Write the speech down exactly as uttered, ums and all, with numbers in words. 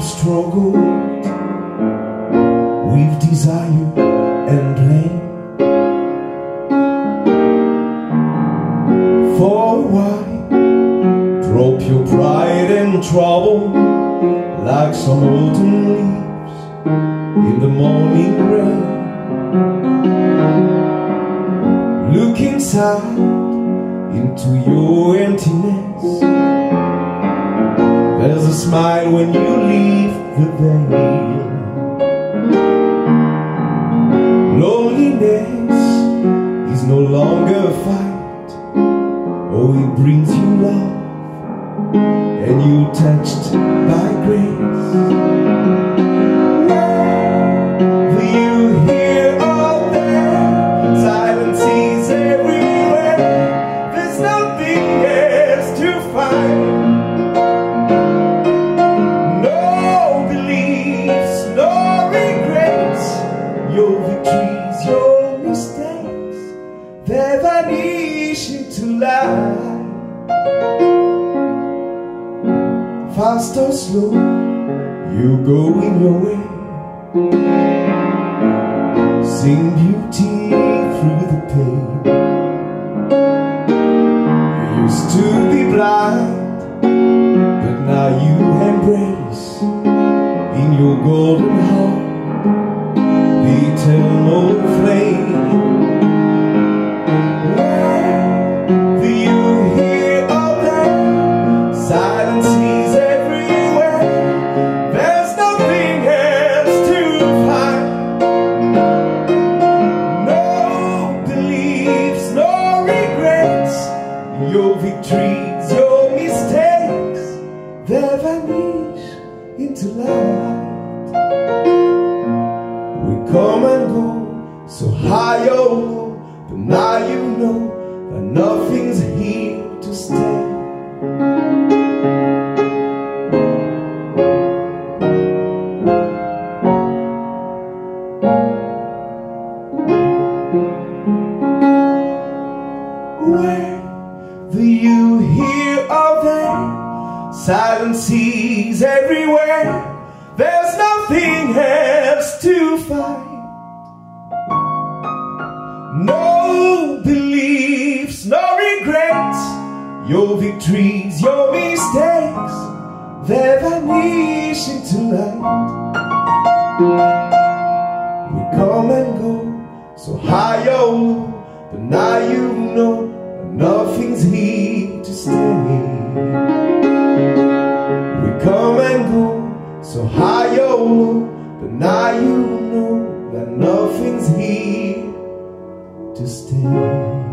We've struggled, we've desired and blamed. For why drop your pride and trouble like some autumn leaves in the morning rain? Look inside into your emptiness. There's a smile when you leave the veil. Loneliness is no longer a fight. Oh, it brings you love, and you're touched by grace. They're vanishing to life. Fast or slow, you go in your way. Sing beauty through the pain. You used to be blind, but now you embrace in your golden heart the eternal flame. Your victories, your mistakes, they vanish into light. We come and go, so high or low, but now you know that nothing's here to stay. Do you hear of them? Silent seas everywhere. There's nothing else to find. No beliefs, no regrets. Your victories, your mistakes, they're vanishing to light. We come and go, so high or low, but now you know nothing's here to stay. We come and go, so high or low, but now you know that nothing's here to stay.